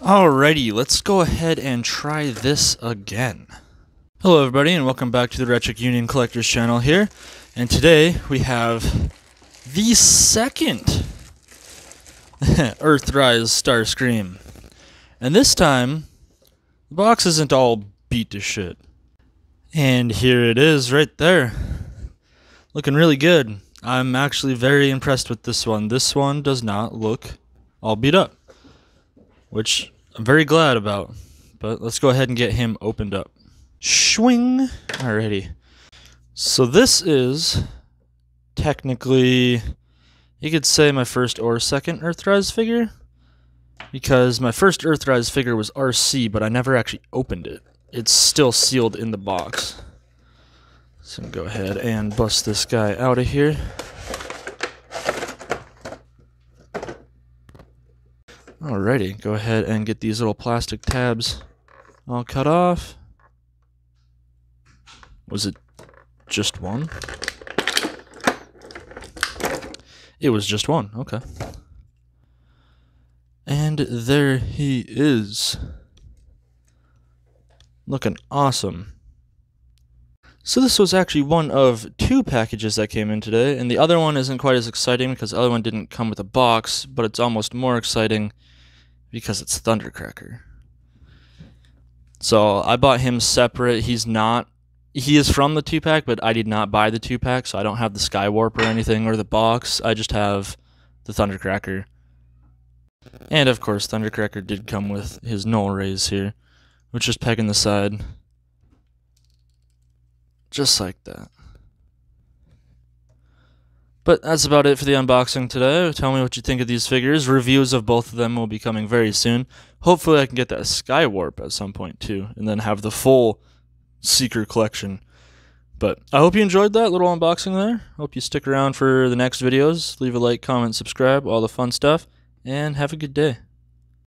Alrighty, let's go ahead and try this again. Hello everybody and welcome back to the Retrik Union Collectors channel here. And today we have the second Earthrise Starscream. And this time, the box isn't all beat to shit. And here it is right there. Looking really good. I'm actually very impressed with this one. This one does not look all beat up, which I'm very glad about. But let's go ahead and get him opened up. Swing. Alrighty. So this is technically, you could say, my first or second Earthrise figure, because my first Earthrise figure was RC, but I never actually opened it. It's still sealed in the box. So I'm gonna go ahead and bust this guy out of here. Alrighty, go ahead and get these little plastic tabs all cut off. Was it just one? It was just one, okay. And there he is. Looking awesome. So this was actually one of two packages that came in today, and the other one isn't quite as exciting because the other one didn't come with a box, but it's almost more exciting because it's Thundercracker. So I bought him separate. He is from the 2-pack, but I did not buy the 2-pack, so I don't have the Skywarp or anything or the box. I just have the Thundercracker. And of course, Thundercracker did come with his Null Rays here, which is pegging the side. Just like that. But that's about it for the unboxing today. Tell me what you think of these figures. Reviews of both of them will be coming very soon. Hopefully I can get that Skywarp at some point too, and then have the full Seeker collection. But I hope you enjoyed that little unboxing there. Hope you stick around for the next videos. Leave a like, comment, subscribe, all the fun stuff, and have a good day.